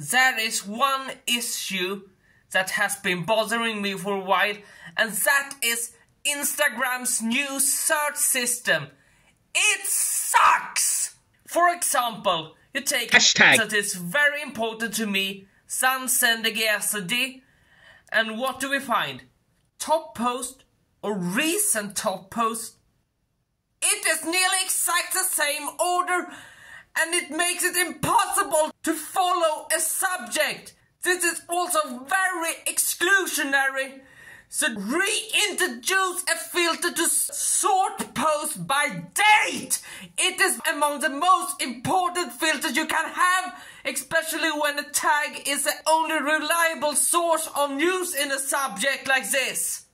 There is one issue that has been bothering me for a while, and that is Instagram's new search system. It sucks! For example, you take hashtag that is very important to me, Sandsendegersedi, and what do we find? Top post or recent top post? It is nearly exact the same order, and it makes it impossible to follow a subject. This is also very exclusionary. So reintroduce a filter to sort posts by date. It is among the most important filters you can have, especially when a tag is the only reliable source of news in a subject like this.